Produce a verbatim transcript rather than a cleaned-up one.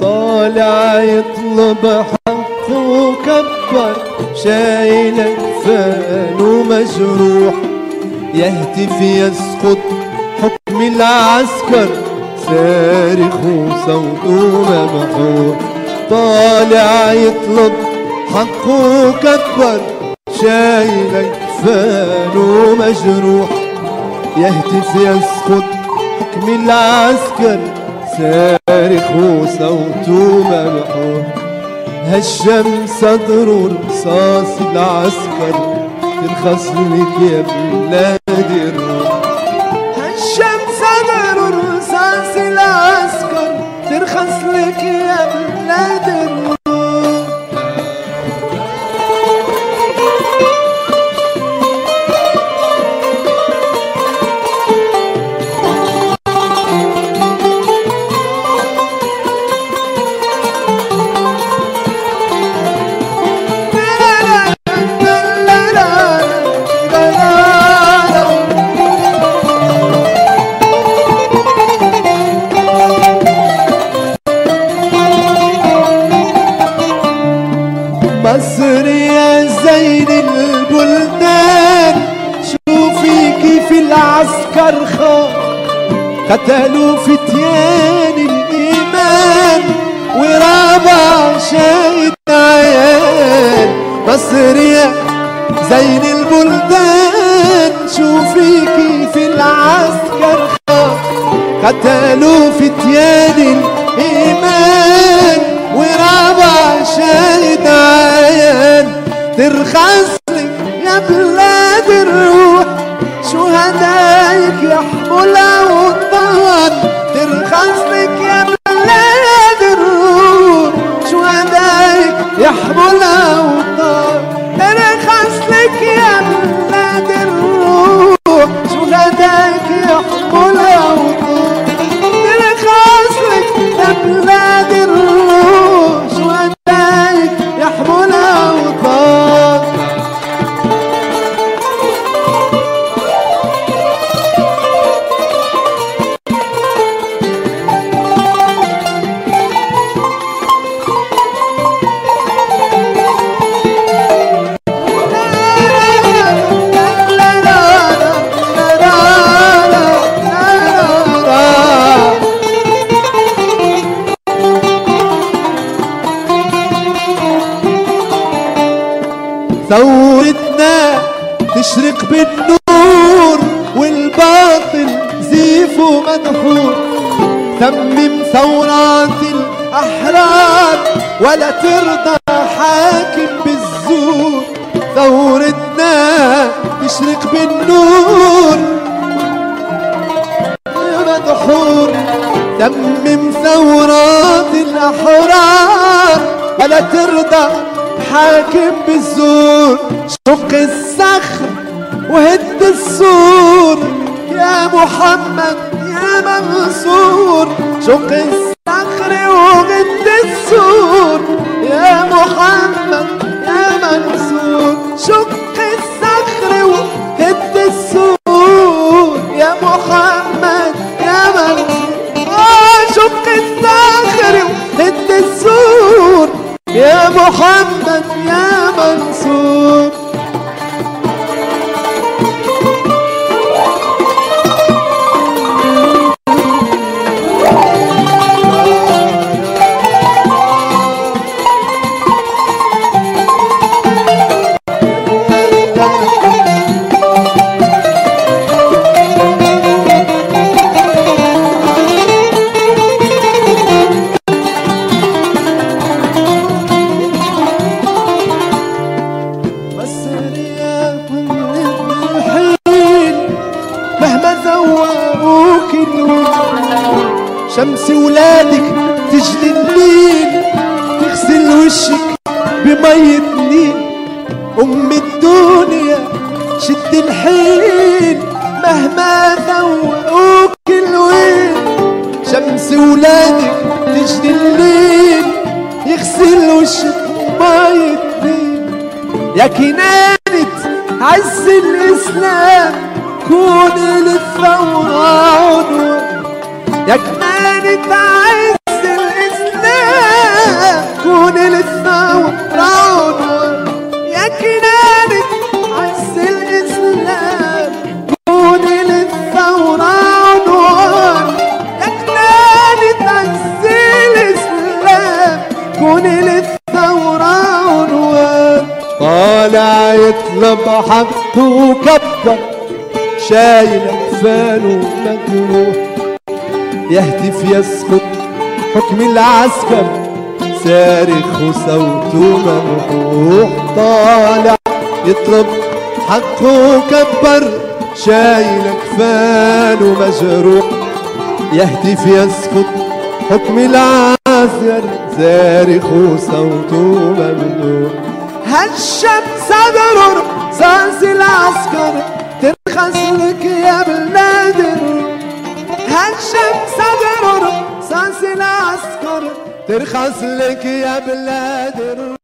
طالع يطلب حقه وكبر، شايل كفان ومجروح، يهتف يسقط حكم العسكر، صارخ وصوته ممحوح. طالع يطلب حقه وكبر، شايل كفان ومجروح، يهتف يسقط حكم العسكر، صارخ وصوته ممحوح. هشم صدره رصاص العسكر، تنخصلك يا بلادي الروح. هشم صدره رصاص العسكر، تنخصلك يا بلادي الروح. مصر يا زين البلدان، شوفي كيف العسكر خان، قتلوا فتيان الإيمان ورابع شاهد عيال. مصر يا زين البلدان، شوفي كيف العسكر خان، قتلوا فتيان الإيمان ورابع شاهد عيال. ترخصلك يا بلاد الروح، شهدايك يحملها والطهر. ترخصلك يا بلاد الروح، شهدايك يحملها والطهر. ترخصلك يا بلاد الروح، شهدايك يحملها والطهر. ترخصلك يا بلاد الروح، شهدايك يحملها والطهر. ثورتنا تشرق بالنور والباطل زيفه مدحور. تمم ثورات الأحرار ولا ترضى حاكم بالزور. ثورتنا تشرق بالنور مدحور. تمم ثورات الأحرار ولا ترضى حاكم بالزور. شق الصخر وهد السور، يا محمد يا منصور. شق الصخر وهد السور، يا محمد يا منصور. شق الصخر وهد السور، يا محمد يا منصور. شق الصخر وهد السور، يا محمد يا منصور. شمس ولادك تجلي النيل تغسل وشك بمية النيل. أم الدنيا شد الحيل مهما ذوقوك الويل. شمس ولادك تجلي الليل يغسل وشك بمية النيل. يا كنانة عز الإسلام كوني للثورة عنوان. يا كنانة عز الإسلام كوني للثورة عنوان. يا كنانة عز الإسلام كوني للثورة عنوان. يا كنانة عز الإسلام كوني للثورة عنوان. طالع يطلب حقه وكبر شايل أحفاله مجروح. يهتف يسقط حكم العسكر صارخ وصوته ممحوح. طالع يطلب حقه وكبر شايل أكفانه مجروح. يهتف يسقط حكم العسكر صارخ وصوته ممحوح. هشم صدره رصاص العسكر ترخص لك يا بلادي. هشم صدره رصاص العسكر ترخص لك يا بلادي.